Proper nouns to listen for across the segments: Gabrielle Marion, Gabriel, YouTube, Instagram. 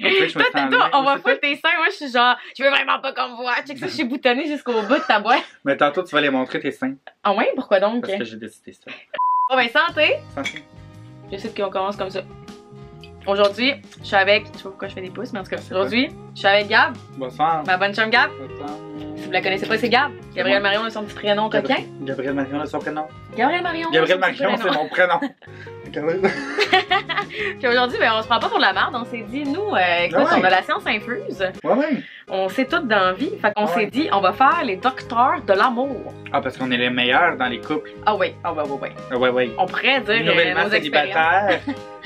Toi, on va foutre tes seins. Moi, je suis genre, je veux vraiment pas qu'on me voit. Check ça, je suis boutonnée jusqu'au bout de ta boîte. Mais tantôt, tu vas les montrer tes seins. Ah ouais? Pourquoi donc? Parce que j'ai décidé ça. Bon, ben, santé! Santé. Je sais qu'on commence comme ça. Aujourd'hui, je suis avec. Je sais pas pourquoi je fais des pouces, mais en tout cas, aujourd'hui, je suis avec Gab. Bonsoir. Ma bonne chum Gab. Bonsoir. Si vous la connaissez pas, c'est Gab. Gabrielle Marion a son petit prénom, coquin. Gabrielle Marion a son prénom. Gabrielle Marion. Gabrielle Marion, c'est mon prénom. Puis aujourd'hui, ben, on se prend pas pour de la merde. On s'est dit, nous, écoute, on a la science infuse. Ouais. On s'est toutes d'envie. Fait qu'on s'est dit, on va faire les docteurs de l'amour. Ah, parce qu'on est les meilleurs dans les couples. Ah oui, ah ouais, ouais, ouais. Ouais, ouais. On pourrait dire nouvellement célibataire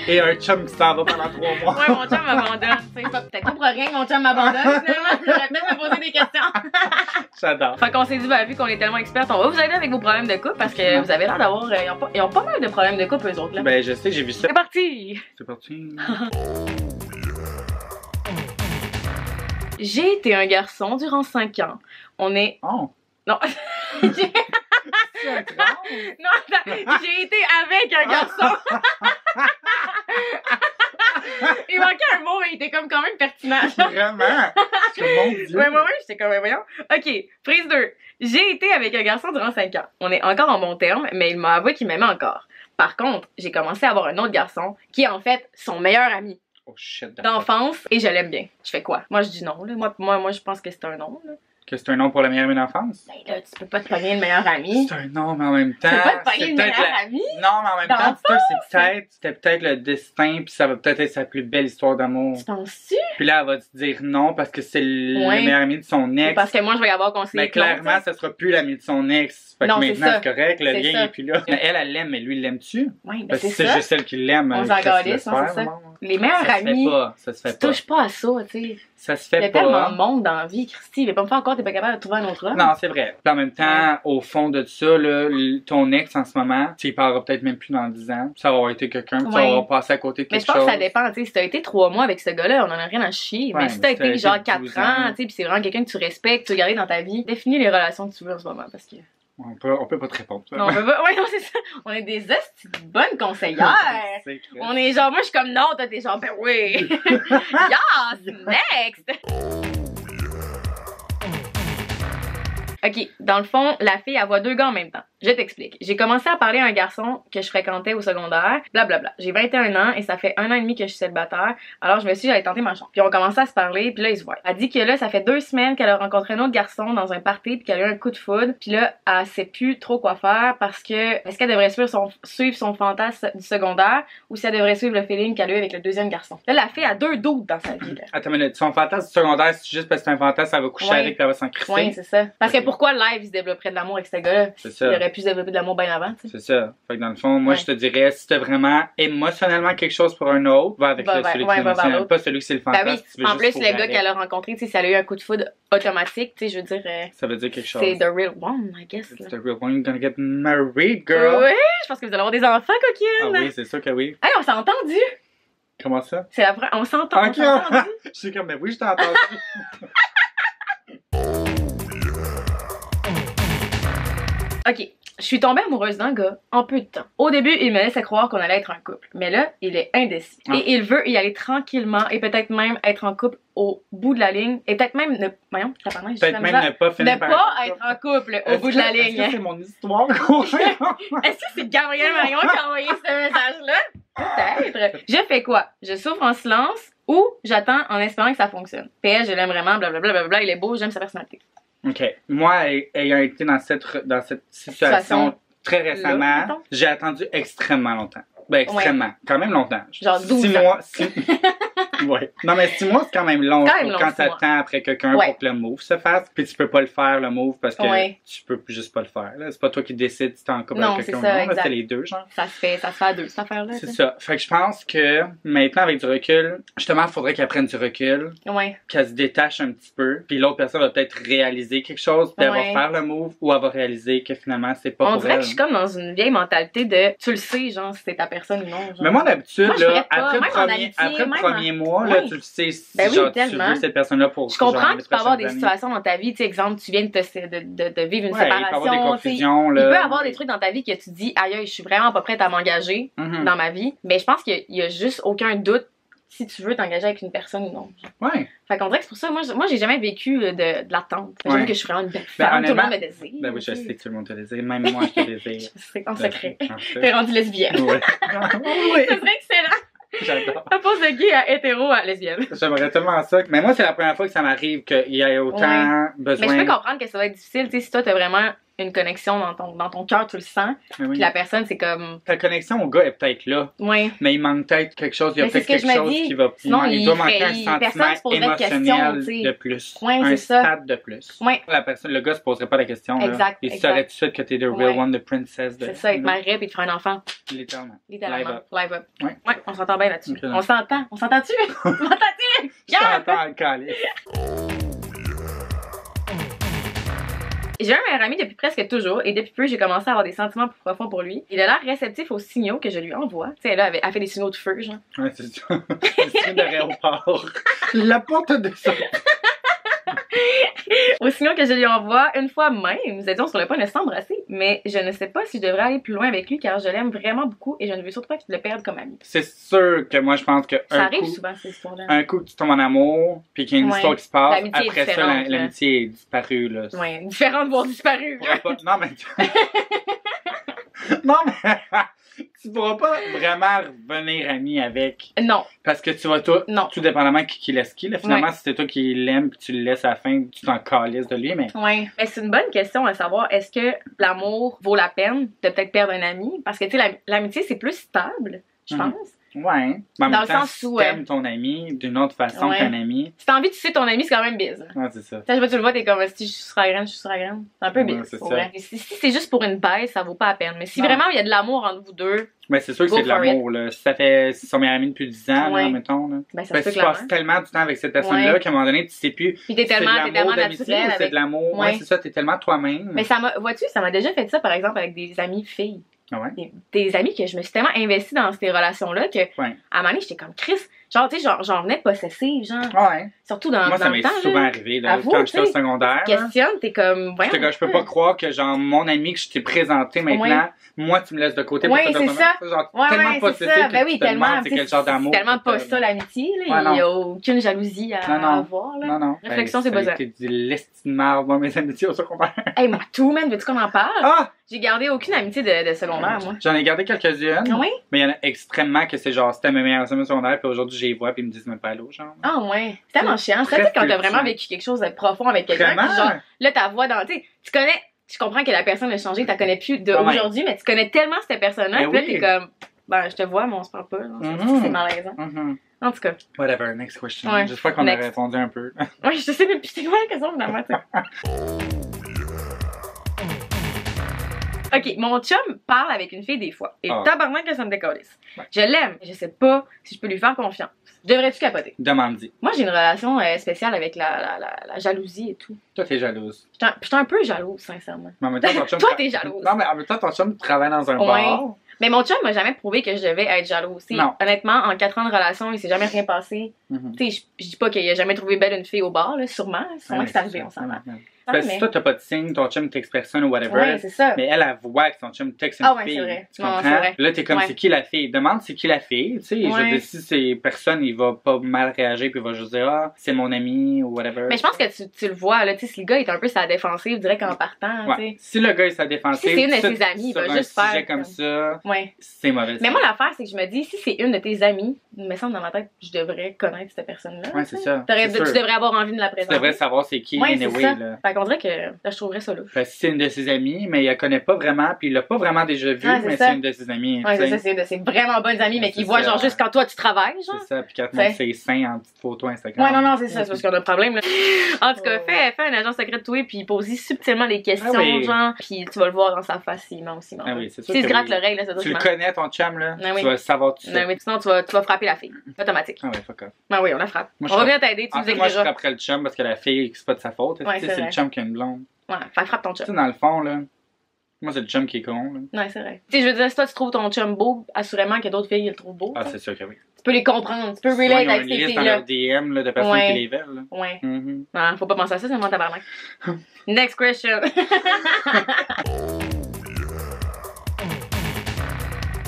et un chum qui s'en va pendant 3 mois. Ouais, mon chum m'abandonne. Peut-être pas pour rien que mon chum m'abandonne, finalement. Je vais peut-être me poser des questions. J'adore. Fait qu'on s'est dit, ben, vu qu'on est tellement experts, on va vous aider avec vos problèmes de couple parce que vous avez l'air d'avoir. Ils ont pas mal de problèmes de couple, eux autres, là. Ben, je sais, j'ai vu ça. C'est parti! C'est parti! J'ai été un garçon durant 5 ans. On est... Oh! Non! Non, j'ai été avec un garçon! Il manquait un mot, mais il était comme quand même pertinent. Vraiment? Mon Dieu. Ouais, moi, j'étais comme, voyons. Ok, prise 2. J'ai été avec un garçon durant 5 ans. On est encore en bon terme, mais il m'a avoué qu'il m'aimait encore. Par contre, j'ai commencé à avoir un autre garçon qui est en fait son meilleur ami d'enfance et je l'aime bien. Je fais quoi? Moi, je dis non. Là. Moi, je pense que c'est un non. Là. Que c'est un nom pour la meilleure amie d'enfance? Ben là, tu peux pas te pogner le meilleur ami. C'est un nom, mais en même temps. Tu peux pas te pogner le meilleur ami? Non, mais en même temps, c'était peut-être le destin, puis ça va peut-être être sa plus belle histoire d'amour. Tu penses-tu? Puis là, elle va te dire non parce que c'est le meilleur ami de son ex. Parce que moi, je vais y avoir conseillé. Mais clairement, ça sera plus l'ami de son ex. Fait que maintenant, c'est correct, le lien n'est plus là. Elle l'aime, mais lui, il l'aime-tu? Oui, ben c'est ça. Parce que c'est juste celle qui l'aime. On s'en galisse, c'est ça. Les meilleurs amis, tu touches pas à ça, tu sais. Ça se fait pas. Il y a tellement de monde dans la vie, Christy. Il va pas me faire encore, t'es pas capable de trouver un autre homme. Non, c'est vrai. Puis en même temps, au fond de ça, là, ton ex en ce moment, tu y parleras peut-être même plus dans 10 ans. Ça va avoir été quelqu'un, ça va avoir passé à côté de quelque chose. Mais je pense que ça dépend, tu sais. Si t'as été 3 mois avec ce gars-là, on en a rien à chier. Mais si t'as été genre 4 ans, tu sais, puis c'est vraiment quelqu'un que tu respectes, que tu gardes dans ta vie, définis les relations que tu veux en ce moment parce que. On peut pas te répondre. Non, on peut pas. Ouais, non, c'est ça. On est des bonnes conseillères. On est genre, moi, je suis comme non, toi, t'es genre, ben oui. Yes, next. Ok, dans le fond, la fille, elle voit 2 gars en même temps. Je t'explique. J'ai commencé à parler à un garçon que je fréquentais au secondaire, blablabla. J'ai 21 ans et ça fait 1 an et demi que je suis célibataire, alors je me suis dit j'allais tenter ma chance. Puis on commençait à se parler, puis là ils se voient. Elle dit que là, ça fait 2 semaines qu'elle a rencontré un autre garçon dans un party, puis qu'elle a eu un coup de foudre, puis là, elle sait plus trop quoi faire parce que est-ce qu'elle devrait suivre son fantasme du secondaire ou si elle devrait suivre le feeling qu'elle a eu avec le 2e garçon. Là, la fille a 2 doutes dans sa vie. Là. Attends, mais son fantasme du secondaire, c'est juste parce que c'est un fantasme, elle va coucher avec, elle va s'en crisser. Oui, c'est ça. Parce que pourquoi live il se développerait de l'amour avec ce gars-là? C'est ça. Plus développer de l'amour bien avant, tu sais. C'est ça. Fait que dans le fond, moi, je te dirais, si t'as vraiment émotionnellement quelque chose pour un autre, va avec celui qui est émotionnel, pas celui qui c'est le fantasme. Bah oui. En plus, le gars qu'elle a rencontré, tu sais, ça a eu un coup de foudre automatique, tu sais, je veux dire. Ça veut dire quelque chose. C'est the real one, I guess. It's the real one, you're gonna get married, girl. Oui, je pense que vous allez avoir des enfants, coquine. Ah oui, c'est sûr que oui. Hey, on s'est entendu. Comment ça? C'est la première. On s'entend. Ok, je suis comme, mais oui, je t'ai entendu. Ok. Je suis tombée amoureuse d'un gars en peu de temps. Au début, il me laissait croire qu'on allait être en couple. Mais là, il est indécis. Ah. Et il veut y aller tranquillement et peut-être même être en couple au bout de la ligne. Et peut-être même ne... Voyons, peut-être même ne pas finir par... Ne pas être en couple au bout de la ligne. Est-ce que c'est mon histoire? Est-ce que c'est Gabrielle Marion qui a envoyé ce message-là? Peut-être. Je fais quoi? Je souffre en silence ou j'attends en espérant que ça fonctionne. PS, je l'aime vraiment, blablabla, il est beau, j'aime sa personnalité. OK. Moi, ayant été dans cette situation très récemment, j'ai attendu extrêmement longtemps. Ben, extrêmement. Ouais. Quand même longtemps. Genre 12 mois. 6... ouais. Non, mais 6 mois, c'est quand même long quand t'attends après quelqu'un pour que le move se fasse. Puis tu peux pas le faire, le move, parce que tu peux juste pas le faire. C'est pas toi qui décides si t'es en couple avec quelqu'un ou non. C'est les deux, genre. Ça se fait à deux, cette affaire-là. C'est ça. Fait que je pense que maintenant, avec du recul, justement, il faudrait qu'elle prenne du recul. Ouais. Qu'elle se détache un petit peu. Puis l'autre personne va peut-être réaliser quelque chose. Puis elle va faire le move ou elle va réaliser que finalement, c'est pas pour elle. On dirait que je suis comme dans une vieille mentalité de tu le sais, genre, c'est ta personne ou non. Genre. Mais moi, d'habitude, après le premier mois, là, tu le sais si genre, tu veux cette personne-là pour. Je comprends que tu peux avoir des situations dans ta vie, tu sais, exemple, tu viens de vivre une séparation. Il peut avoir des confusions, là. Il peut avoir des trucs dans ta vie que tu dis, aïe, je suis vraiment pas prête à m'engager dans ma vie. Mais je pense qu'il y a juste aucun doute si tu veux t'engager avec une personne ou non. Ouais. Fait qu'on dirait que c'est pour ça, moi j'ai jamais vécu de l'attente. J'aime que je suis vraiment une belle femme, tout le monde me désire. Ben oui, je sais que tout le monde te désire, même moi je te désire. Je sais, en secret. T'es rendue lesbienne. Ouais. Oui. C'est vrai que c'est là. J'adore. Ça passe de gay à hétéro à lesbienne. J'aimerais tellement ça. Mais moi, c'est la première fois que ça m'arrive qu'il y ait autant besoin. Mais je peux comprendre que ça va être difficile. T'sais, si toi, t'as vraiment une connexion dans ton cœur, tu le sens. Oui. Puis la personne, c'est comme... Ta connexion au gars est peut-être là. Oui. Mais il manque peut-être quelque chose. Il y a peut-être quelque chose qui va... Sinon, il doit manquer un sentiment émotionnel de plus. Oui, c'est ça. Un stade de plus. Oui. Le gars se poserait pas la question. Exact. Il saurait tout de suite que t'es the real one, the princess. C'est ça, il te marierait puis il te ferait un enfant. Littéralement. Live up. Oui, on s'entend bien là-dessus. On s'entend. On s'entend-tu? On s'entend-tu? Je t'entends, calé. J'ai un meilleur ami depuis presque toujours et depuis peu j'ai commencé à avoir des sentiments plus profonds pour lui. Il a l'air réceptif aux signaux que je lui envoie. Tu sais, là, elle a fait des signaux de feu, genre. Ouais, c'est ça. Des signaux de l'aéroport. La porte de ça. Aux signaux que je lui envoie, une fois même, nous étions sur le point de s'embrasser, mais je ne sais pas si je devrais aller plus loin avec lui car je l'aime vraiment beaucoup et je ne veux surtout pas qu'il le perde comme ami. C'est sûr que moi je pense que ça arrive souvent ces histoires-là. Un coup que tu tombes en amour, puis qu'il y a une histoire qui se passe, après ça l'amitié est disparue là. Ouais, différente voire disparue. Non mais non mais tu pourras pas vraiment revenir ami avec. Non. Parce que tu vas tout dépendamment qui laisse qui. Là, finalement, si c'est toi qui l'aime puis tu le laisses à la fin, tu t'en calisses de lui. Mais oui. Mais c'est une bonne question à savoir. Est-ce que l'amour vaut la peine de peut-être perdre un ami? Parce que tu sais, l'amitié, c'est plus stable, je pense. Ouais. Mais en même temps, si t'aimes ton ami d'une autre façon qu'un ami. Si t'as envie de sucer ton ami, c'est quand même biz. Ouais, c'est ça. Tu vois, tu le vois, t'es comme si je suis sur la graine, je suis sur la graine. C'est un peu biz. Si c'est juste pour une baisse, ça vaut pas la peine. Mais si vraiment il y a de l'amour entre vous deux. Ben, c'est sûr que c'est de l'amour, là. Si ça fait. Si ils sont meilleurs amis depuis 10 ans, là, mettons, là. Ben, ça tu passes tellement du temps avec cette personne-là qu'à un moment donné, tu sais plus. Puis t'es tellement d'amitié ou c'est de l'amour. Ouais, c'est ça, t'es tellement toi-même. Mais ça m'a. Vois-tu, ça m'a déjà fait ça, par exemple, avec des amis filles. Ouais. Des amis que je me suis tellement investie dans ces relations-là que à un moment donné, j'étais comme Chris. Genre, tu sais, j'en venais possessive, genre. Ouais. Surtout dans le temps. Moi, ça m'est souvent arrivé, là, quand j'étais au secondaire. Tu te questionnes, t'es comme, voyons. Je peux pas croire que, genre, mon ami que je t'ai présenté maintenant, moi, tu me laisses de côté pour te c'est ça. Genre, tellement possessive. Ben oui, tellement. C'est quel genre d'amour. Tellement pas ça, l'amitié, là. Il n'y a aucune jalousie à avoir, là. Non, non. Réflexion, c'est besoin. C'était du l'estimard, moi, mes amitiés au secondaire. Hey, moi, tout, man, veux-tu qu'on en parle? J'ai gardé aucune amitié de secondaire, moi. J'en ai gardé quelques-unes. Oui. Mais il y en a extrêmement que c'est genre, c'était mes meilleurs amis secondaires, puis aujourd'hui, je les vois, puis ils me disent même pas allô, genre. Ah, ouais. C'est tellement chiant. Ça, tu sais, quand t'as vraiment vécu quelque chose de profond avec quelqu'un, genre, là, ta voix dans. Tu sais, tu connais. Je comprends que la personne a changé, t'as connais plus d'aujourd'hui, mais tu connais tellement cette personne-là, puis là, t'es comme, ben, je te vois, mais on se parle pas. C'est malaisant. En tout cas. Whatever, next question. J'espère qu'on a répondu un peu. Ouais, je sais, mais puis c'est quoi la question, finalement, tu sais. Ok, mon chum parle avec une fille des fois. Et tabarnak que ça me décalisse. Ouais. Je l'aime. Je sais pas si je peux lui faire confiance. Devrais-tu capoter? Demande-y. Moi, j'ai une relation spéciale avec la jalousie et tout. Toi, t'es jalouse. Je suis un peu jalouse, sincèrement. Mais en même temps, ton chum... Toi, t'es jalouse. Non, mais en même temps, ton chum travaille dans un bar. Mais mon chum m'a jamais prouvé que je devais être jalouse. Non. Honnêtement, en 4 ans de relation, il s'est jamais rien passé. Tu sais, je dis pas qu'il a jamais trouvé belle une fille au bar, là, sûrement. Sûrement que c'est arrivé, on s'en va. Parce que si toi t'as pas de signe, ton chum texte personne ou whatever. Ouais, c'est ça. Mais elle voit que son chum texte une fille. Ah ouais, c'est vrai. Tu comprends? Là t'es comme c'est qui la fille? Demande c'est qui la fille, tu sais. Je dis si c'est personne, il va pas mal réagir puis il va juste dire ah c'est mon ami ou whatever. Mais je pense que tu le vois là, tu sais si le gars est un peu sa défensive, direct en partant, tu sais. Si le gars est sa défensive, si c'est une de ses amies, il va juste faire comme ça. Ouais. C'est mauvais. Mais moi l'affaire c'est que je me dis si c'est une de tes amies, il me semble dans ma tête je devrais connaître cette personne là. Ouais, c'est ça. Tu devrais avoir envie de la présenter. Tu devrais savoir c'est qui anyway là. On dirait que là, je trouverais ça louche. C'est une de ses amies, mais il la connaît pas vraiment, puis il l'a pas vraiment déjà vue, mais c'est une de ses amies. Ouais, c'est ça, c'est une de ses vraiment bonnes amies, mais qui voit genre juste quand toi tu travailles, genre. C'est ça, puis quand tu mets ses seins en petite photo Instagram. Ouais, non, non, c'est ça, c'est parce qu'on a un problème, là. En tout cas, fais un agent secret de toi, puis pose-y subtilement les questions, genre, puis tu vas le voir dans sa face, il ment aussi. Ah oui, c'est sûr. Si il se gratte l'oreille, là, ça doit être. Tu le connais, ton chum, là. Tu vas le savoir tout de suite. Sinon, tu vas frapper la fille. Automatique. Ah oui, fuck off. Ah oui, on la frappe. On va bien t'aider, tu nous écriras. Moi, je frapperais le chum parce que la fille, c'est pas de sa faute. Qui a une blonde. Ouais, frappe ton chum. Tu sais, dans le fond, là, moi, c'est le chum qui est con, là. Ouais, c'est vrai. Tu sais, je veux dire, si toi, tu trouves ton chum beau, assurément qu'il y a d'autres filles qui le trouvent beau. Ah, c'est sûr que oui. Tu peux les comprendre, tu peux relayer avec ces filles-là. Ils ont une liste dans leur DM, là, de personnes qui les veulent, là. Ouais. Non, faut pas penser à ça, c'est mon tabarnak. Next question.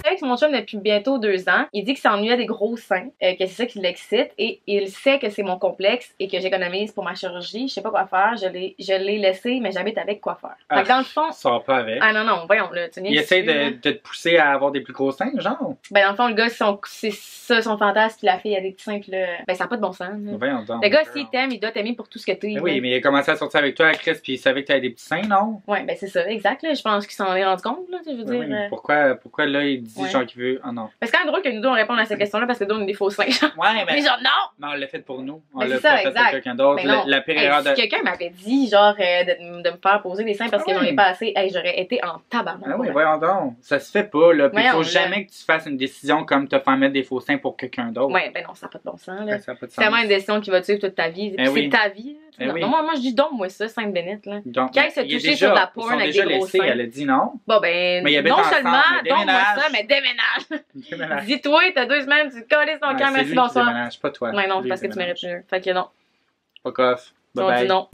avec mon chum depuis bientôt 2 ans. Il dit qu'il s'ennuyait des gros seins, que c'est ça qui l'excite, et il sait que c'est mon complexe et que j'économise pour ma chirurgie. Je sais pas quoi faire, je l'ai laissé, mais j'habite avec quoi faire. Ah, dans le fond... Sors pas avec. Ah non, non, voyons, là, tu il essaie de te pousser à avoir des plus gros seins, genre? Ben dans le fond, le gars, c'est ça son fantasme, puis la fille a des petits seins, puis là... Ben ça n'a pas de bon sens. Voyons donc. Le gars, s'il t'aime, il doit t'aimer pour tout ce que t'es. Ben oui, mais il a commencé à sortir avec toi, Chris, puis il savait que t'avais des petits seins, non? Ouais, ben c'est ça, exact, là. Je pense qu'il s'en est rendu compte, là, je veux dire. Oui, pourquoi là, il dit genre qu'il veut... Ah non. C'est quand même drôle que nous deux, on réponde à cette question-là parce que nous deux, on est des faux seins, genre. Ouais, mais... Mais genre, non! Mais on l'a fait pour nous. On l'a fait pour quelqu'un d'autre. La pire erreur de... Si quelqu'un m'avait dit, genre, de me faire poser des seins parce que j'en ai pas assez, j'aurais été en tabarnak. Ah oui, voyons donc. Ça se fait pas, là. Puis il faut jamais que tu fasses une décision comme te faire mettre des faux seins pour quelqu'un d'autre. Ouais, ben non, ça n'a pas de bon sens, là. C'est vraiment une décision qui va te suivre toute ta vie. C'est ta vie, là. Moi, je dis donc, moi, ça, 5 minutes, là. Quand il s'est touché sur la porn avec des gros seins. Elle a dit non. Bon, ben, non seulement, donc, moi, ça, mais déménage. Dis-toi, t'as 2 semaines, tu colles ton camp, merci, bonsoir. Déménage, pas toi. Non, non, parce que tu mérites mieux. Fait que non. Fuck off. Bye-bye. On dit non.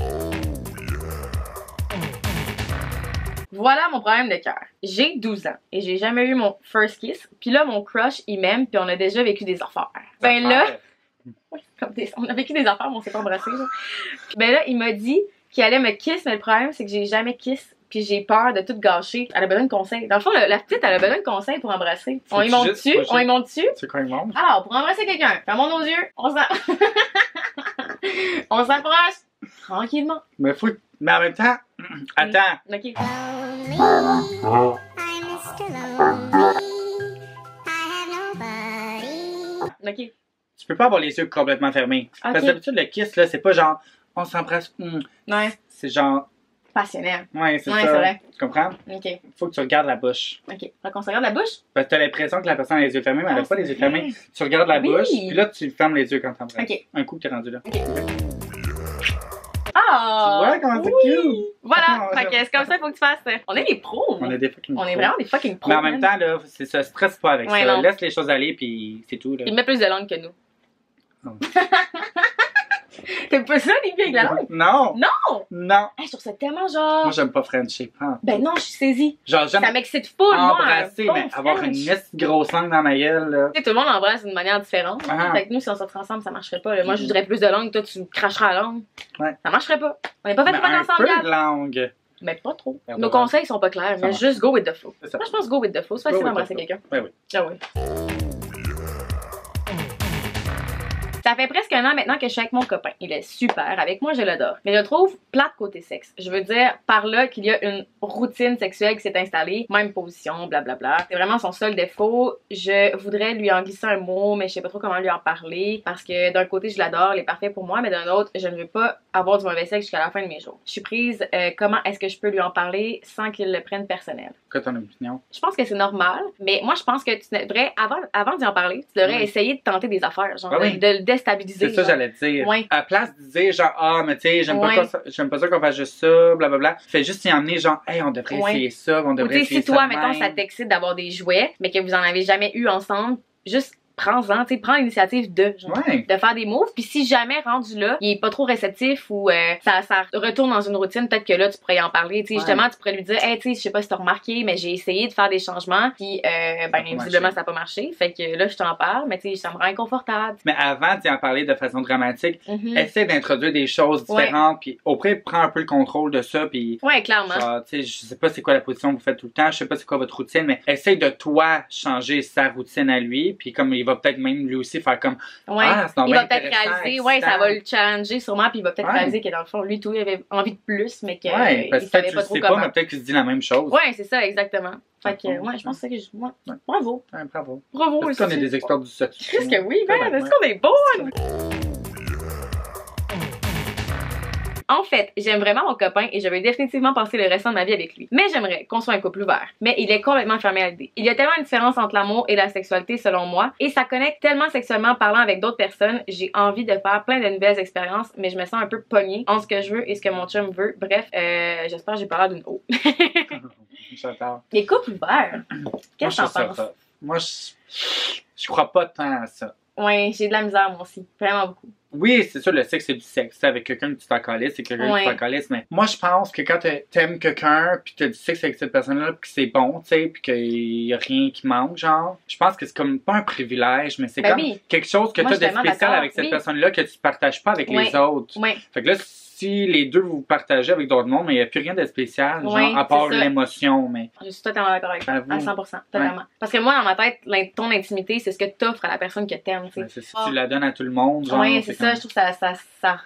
Voilà mon problème de cœur. J'ai 12 ans et j'ai jamais eu mon first kiss. Puis là, mon crush, il m'aime, puis on a déjà vécu des affaires. Ben là, on a vécu des affaires, mais on s'est pas embrassés. Ben là, il m'a dit qu'il allait me kiss, mais le problème, c'est que j'ai jamais kiss. Puis j'ai peur de tout gâcher. Elle a besoin de conseils. Dans le fond, la petite, elle a besoin de conseils pour embrasser. On y monte dessus, on y monte dessus. C'est quoi une monte? Alors, pour embrasser quelqu'un, fermons nos yeux, on s'approche tranquillement. Mais faut... Mais en même temps, attends. Ok. Ok. Tu peux pas avoir les yeux complètement fermés. Okay. Parce que d'habitude, le kiss, là, c'est pas genre, on s'embrasse. Ouais. C'est genre... Passionnel. Ouais, c'est ça. Vrai. Tu comprends? OK. Faut que tu regardes la bouche. OK. Faut qu'on se regarde la bouche? Parce que t'as l'impression que la personne a les yeux fermés, mais elle n'a pas les yeux fermés. Tu regardes la bouche, puis là, tu fermes les yeux quand t'embrasses. OK. Un coup que t'es rendu là. OK. Ah! Tu vois comment c'est cute! Voilà! Fait que c'est comme ça, il faut que tu fasses ça. On est des pros! On est des fucking pros. On est vraiment des fucking pros. Mais en même temps, là, ça stresse pas avec ça. Laisse les choses aller, puis c'est tout. Il met plus de langue que nous. T'aimes pas ça, les filles avec la langue? Non! Non! Non! Hey, je trouve ça tellement genre... Moi, j'aime pas French, pas. Ben non, je suis saisie. Genre, j'aime... Ça m'excite full, moi! Embrasser, mais avoir une grosse langue dans ma gueule, là. Tu sais, tout le monde embrasse d'une manière différente. Ah. Fait que nous, si on sortait ensemble, ça marcherait pas. Moi, je voudrais plus de langue, toi, tu me cracheras la langue. Ouais. Ça marcherait pas. On n'est pas fait de parler ensemble, peu de langue. Mais pas trop. Nos conseils sont pas clairs, mais juste go with the flow. Moi, je pense go with the flow. C'est facile d'embrasser quelqu'un. Ben oui. Ah oui. Ça fait presque 1 an maintenant que je suis avec mon copain. Il est super avec moi, je l'adore. Mais je le trouve plate côté sexe. Je veux dire par là qu'il y a une routine sexuelle qui s'est installée. Même position, blablabla. C'est vraiment son seul défaut. Je voudrais lui en glisser un mot, mais je sais pas trop comment lui en parler. Parce que d'un côté, je l'adore, il est parfait pour moi. Mais d'un autre, je ne veux pas avoir du mauvais sexe jusqu'à la fin de mes jours. Je suis prise, comment est-ce que je peux lui en parler sans qu'il le prenne personnel? Quoi ton opinion? Je pense que c'est normal. Mais moi, je pense que tu devrais, avant d'y en parler, tu devrais essayer de tenter des affaires. Genre de déstabiliser. C'est ça j'allais dire. Ouais. À place de dire genre ah mais tu sais j'aime pas ça qu'on fasse juste ça blablabla. Fais juste y emmener genre hey on devrait essayer ça, on devrait essayer ça. Si toi mettons ça t'excite d'avoir des jouets mais que vous en avez jamais eu ensemble, juste prends-en, tu sais, prends l'initiative de genre, de faire des moves. Puis si jamais rendu là, il est pas trop réceptif ou ça retourne dans une routine, peut-être que là tu pourrais y en parler. Tu sais, justement, tu pourrais lui dire, hey, tu sais, je sais pas si t'as remarqué, mais j'ai essayé de faire des changements. Puis ben visiblement ça a pas marché. Fait que là je t'en parle, mais tu sais, ça me rend inconfortable. Mais avant d'y en parler de façon dramatique, essaie d'introduire des choses différentes. Puis auprès prends un peu le contrôle de ça. Puis clairement. Tu sais, je sais pas c'est quoi la position que vous faites tout le temps, je sais pas c'est quoi votre routine, mais essaie de toi changer sa routine à lui. Puis comme il va peut-être même lui aussi faire comme ah, c'est normal. Il va peut-être réaliser, ça va le challenger sûrement, puis il va peut-être réaliser que dans le fond, lui, tout, il avait envie de plus, mais que il savait pas trop comment. Mais peut-être qu'il se dit la même chose. Ouais, c'est ça, exactement. Fait que, je pense que c'est ça que je... Bravo. Ouais, bravo. Bravo. Est-ce qu'on est des experts du sexe? Qu'est-ce que oui, man? Est-ce qu'on est bonnes? En fait, j'aime vraiment mon copain et je vais définitivement passer le restant de ma vie avec lui. Mais j'aimerais qu'on soit un couple ouvert. Mais il est complètement fermé à l'idée. Il y a tellement une différence entre l'amour et la sexualité selon moi. Et ça connecte tellement sexuellement parlant avec d'autres personnes. J'ai envie de faire plein de nouvelles expériences, mais je me sens un peu pognée entre ce que je veux et ce que mon chum veut. Bref, j'espère que j'ai pas l'air d'une eau. Les couples ouverts, qu'est-ce que t'en penses? Moi, je crois pas tant à ça. Ouais, j'ai de la misère moi aussi. Vraiment beaucoup. Oui, c'est sûr, le sexe, c'est du sexe. C'est avec quelqu'un que tu t'en calisses, c'est quelqu'un que tu t'en calisses. Mais moi, je pense que quand t'aimes quelqu'un, pis t'as du sexe avec cette personne-là, pis que c'est bon, tu sais, pis qu'il y a rien qui manque, genre, je pense que c'est comme pas un privilège, mais c'est comme quelque chose que t'as de spécial avec cette personne-là que tu partages pas avec les autres. Fait que là, si les deux vous partagez avec d'autres mondes, mais il n'y a plus rien de spécial, genre, à part l'émotion. Mais... Je suis totalement d'accord avec toi, à 100%, totalement. Ouais. Parce que moi, dans ma tête, ton intimité, c'est ce que tu offres à la personne que t'aimes. Ouais, c'est si tu la donnes à tout le monde, genre. Oui, c'est ça, comme... je trouve que ça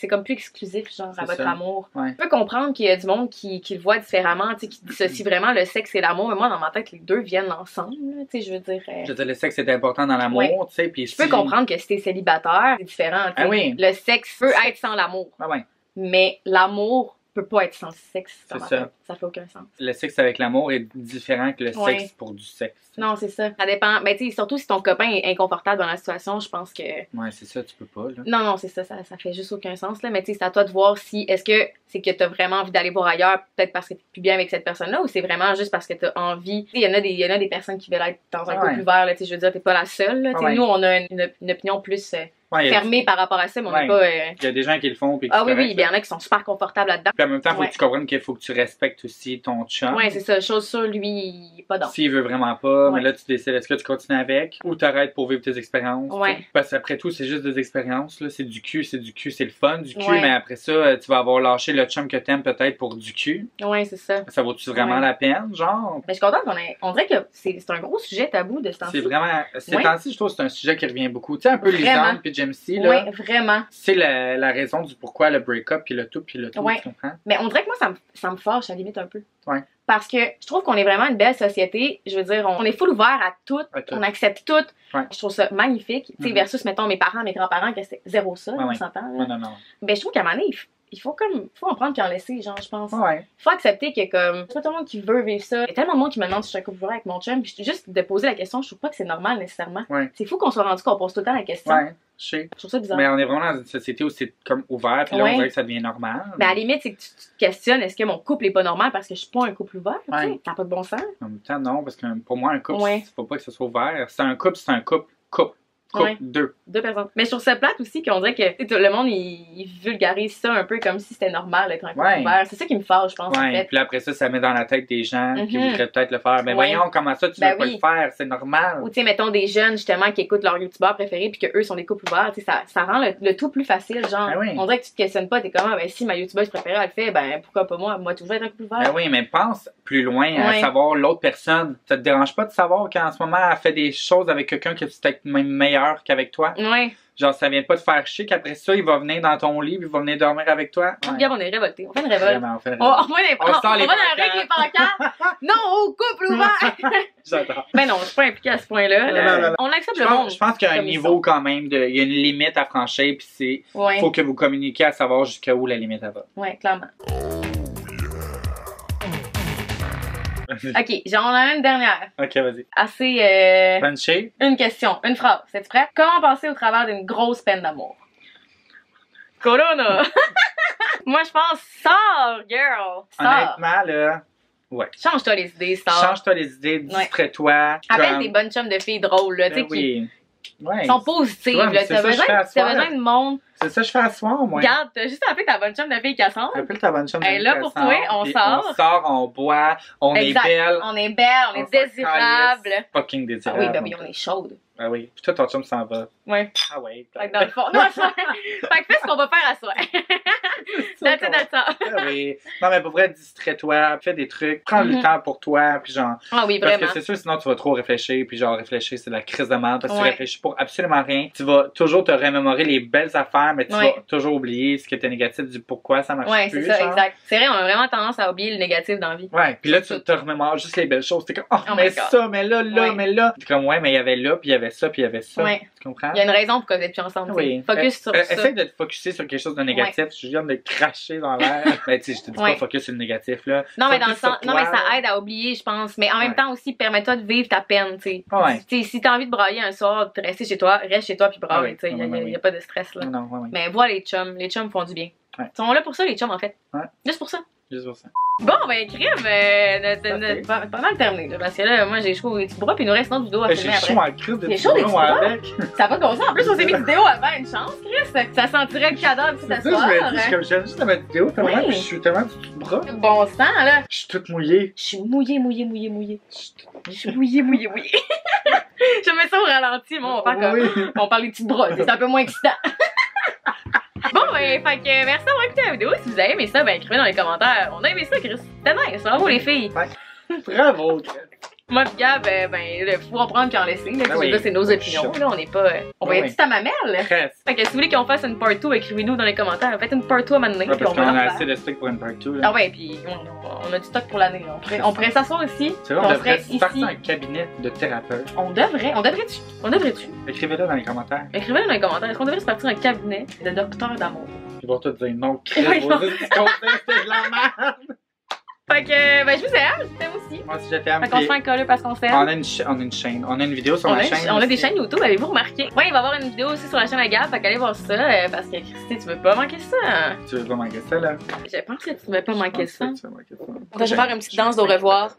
c'est comme plus exclusif, genre, à votre amour. Ouais. Je peux comprendre qu'il y a du monde qui le voit différemment, qui dissocie vraiment le sexe et l'amour. Mais moi, dans ma tête, les deux viennent ensemble, tu sais, je veux dire... Je veux dire, le sexe est important dans l'amour, tu sais, puis si... Je peux comprendre que si t'es célibataire, c'est différent, tu sais. Ah oui. Le sexe peut être sans l'amour. Ah ouais. Mais l'amour peut pas être sans sexe. C'est ça. Ça fait aucun sens. Le sexe avec l'amour est différent que le sexe pour du sexe. Non, c'est ça. Ça dépend. Ben, tu sais, surtout si ton copain est inconfortable dans la situation, je pense que... Ouais, c'est ça, tu peux pas, là. Non, non, c'est ça, ça fait juste aucun sens, là. Mais tu sais, c'est à toi de voir si... Est-ce que c'est que t'as vraiment envie d'aller voir ailleurs, peut-être parce que t'es plus bien avec cette personne-là, ou c'est vraiment juste parce que t'as envie... Tu sais, il y en a des personnes qui veulent être dans un couple ouvert, là, tu sais, je veux dire, t'es pas la seule, là. Nous, on a une opinion plus... fermé par rapport à ça, mais on n'est pas... Il y a des gens qui le font. Puis ah oui, il y en a qui sont super confortables là-dedans. Puis en même temps, il faut que tu comprennes qu'il faut que tu respectes aussi ton chum. Oui, c'est ça. Chose sûre, lui, il n'est pas dans. S'il veut vraiment pas, mais là, tu décides, est-ce que tu continues avec ou t'arrêtes pour vivre tes expériences? Ouais. Parce qu'après tout, c'est juste des expériences. C'est du cul, c'est du cul, c'est le fun, du cul. Mais après ça, tu vas avoir lâché le chum que t'aimes peut-être pour du cul. Oui, c'est ça. Ça vaut-tu vraiment la peine, genre? Mais je suis contente qu'on ait... On dirait que c'est un gros sujet tabou de ce temps-ci. C'est vraiment... Ces temps-ci, je trouve que c'est un sujet qui revient beaucoup. Tu sais, un peu lisant, puis MC, là, oui, vraiment. C'est la raison du pourquoi le break-up, puis le tout, tu comprends? Mais on dirait que moi, ça me fâche à la limite un peu. Ouais. Parce que je trouve qu'on est vraiment une belle société. Je veux dire, on est full ouvert à tout. On accepte tout. Ouais. Je trouve ça magnifique. Tu sais, versus, mettons, mes parents, mes grands-parents, que c'était zéro ça, on s'entend. Ouais, non, non. Mais je trouve qu'à un moment donné, il faut comme... Faut en prendre puis en laisser, genre, je pense. Ouais. Faut accepter que, comme... C'est pas tout le monde qui veut vivre ça. Il y a tellement de monde qui me demande si je suis un couple ouvert avec mon chum. Puis juste de poser la question, je trouve pas que c'est normal, nécessairement. Ouais. C'est fou qu'on soit rendu qu'on pose tout le temps la question. Ouais. Je trouve ça bizarre. Mais on est vraiment dans une société où c'est comme ouvert, puis là on dirait que ça devient normal. Mais à la limite, c'est que tu te questionnes, est-ce que mon couple est pas normal parce que je suis pas un couple ouvert? Ouais. T'as pas de bon sens? En même temps, non, parce que pour moi, un couple, faut pas que ce soit ouvert. C'est un couple, deux personnes. Mais je trouve ça plate aussi qu'on dirait que le monde, il vulgarise ça un peu comme si c'était normal d'être un couple ouvert. C'est ça qui me fâche, je pense. En fait. Puis après ça, ça met dans la tête des gens qui voudraient peut-être le faire. Mais voyons, comment ça, tu veux pas le faire? C'est normal. Ou tu sais, mettons des jeunes justement qui écoutent leur youtubeur préféré puis qu'eux sont des couples ouverts. Ça rend le tout plus facile. Genre, on dirait que tu te questionnes pas. T'es comme, ah, ben si ma youtubeuse préférée, elle le fait, ben pourquoi pas moi? Moi, toujours être un couple ouvert. Ben oui, mais pense plus loin à savoir l'autre personne. Ça te dérange pas de savoir qu'en ce moment, elle fait des choses avec quelqu'un que tu t'es même meilleur qu'avec toi. Oui. Genre, ça vient pas de faire chier qu'après ça, il va venir dans ton lit, il va venir dormir avec toi. Regarde, on est révoltés. On fait une révolte. On fait une révolte. On va dans la règle des pancartes. Non, au couple ouvert. J'adore. Mais non, je suis pas impliquée à ce point-là. On accepte le monde. Je pense qu'il y a un niveau quand même, il y a une limite à franchir, puis c'est faut que vous communiquiez à savoir jusqu'à où la limite va. Oui, clairement. OK, j'en ai une dernière. OK, vas-y. Assez... punché. Une question, une phrase. Es-tu prête? Comment passer au travers d'une grosse peine d'amour? Corona! Moi, je pense, sors, girl! Sors. Honnêtement, là... Ouais. Change-toi les idées, sors. Change-toi les idées, distrais-toi. Appelle des bonnes chums de filles drôles, là, tu sais, qui sont positives, là. T'as besoin de monde... C'est ça que je fais à soir, moi. Regarde, t'as juste appelé ta bonne chum de fille qui sort. Appelle ta bonne chum de fille qui sort. Elle est là pour toi, on sort. On sort, on boit, on est belle. On est belle, on est désirable. Fucking désirable. Ah oui, ben oui, on est chaude. Ah oui, puis toi, ton chum s'en va. Ouais. Ah ouais. Fait que dans le fond, non, fait que fais ce qu'on va faire à soi. Ah oui. Non, mais pour vrai, distrais-toi, fais des trucs, prends le temps pour toi, puis genre. Ah oui, vraiment. Parce que c'est sûr, sinon tu vas trop réfléchir, puis genre, réfléchir, c'est la crise de merde, parce que tu réfléchis pour absolument rien. Tu vas toujours te remémorer les belles affaires. Mais tu vas toujours oublier ce qui était négatif du pourquoi ça marche plus. Oui, c'est ça, genre. Exact. C'est vrai, on a vraiment tendance à oublier le négatif dans la vie. Ouais, puis là, tu te remémores juste les belles choses. T'es comme, oh, mais ça, mais là, mais là. T'es comme, ouais, mais il y avait là, puis il y avait ça, puis il y avait ça. Ouais. Tu comprends? Il y a une raison pour qu'on ait plus ensemble. Oui. Focus sur ça. Essaye de te focuser sur quelque chose de négatif. Je viens de cracher dans l'air. Mais tu sais, je te dis pas focus sur le négatif, là. Non, mais dans le sens, non, mais ça aide à oublier, je pense. Mais en même temps aussi, permets-toi de vivre ta peine, tu sais. Si t'as envie de brailler un soir, de rester chez toi, reste chez toi, puis braille. Tu sais, il n'y a pas de stress, là. Mais vois les chums font du bien. Ils sont là pour ça, les chums, en fait. Juste pour ça. Juste pour ça. Bon, ben, crème, pas mal terminé, là, parce que là, moi, j'ai chaud au petit bras, puis il nous reste une autre vidéo à filmer après. J'ai chaud en crème de petits bras avec. Ça va comme ça. En plus, on s'est mis une vidéo avant, une chance, Chris. Ça sentirait le cadavre si ça se passe. J'aime juste ma vidéo, tellement que je suis tellement du bras. Bon sang, là. Je suis toute mouillée. Je suis mouillée. Je suis mouillée. Je mets ça au ralenti, moi, on parle des petits bras, c'est un peu moins excitant. Bon, ben, fait que merci d'avoir écouté la vidéo. Si vous avez aimé ça, ben écrivez dans les commentaires. On a aimé ça, Chris. C'était nice. Bravo, les filles. Ouais. Bravo, Chris. Moi, pis Gab, ben, faut en prendre puis en laisser. Là, oui, c'est nos opinions. Là, on n'est pas. On va être petite à ma mère. Fait que si vous voulez qu'on fasse une part 2, écrivez-nous dans les commentaires. Faites une part 2 à maintenant. Ouais, puis on a assez de stock pour une part 2. Ah, ouais, puis on a du stock pour l'année. On pourrait s'asseoir ici. C'est vrai, on devrait partir un cabinet de thérapeute. On devrait-tu? Écrivez-le dans les commentaires. Est-ce qu'on devrait se partir un cabinet de docteur d'amour? Ils vont te dire non, Chris. Ils vont dire c'est de la merde. Fait que, ben je vous aime, je t'aime aussi. Moi aussi je t'aime. Fait qu'on se fait un colleux parce qu'on s'aime. On a une chaîne, on a une vidéo sur la chaîne. On a des chaînes YouTube, avez-vous remarqué? Ouais, il va y avoir une vidéo aussi sur la chaîne à Gab, fait qu'allez voir ça, parce que Christy, tu veux pas manquer ça. Tu veux pas manquer ça, là? Je pense que tu veux pas manquer ça. Je vais faire une petite danse au revoir.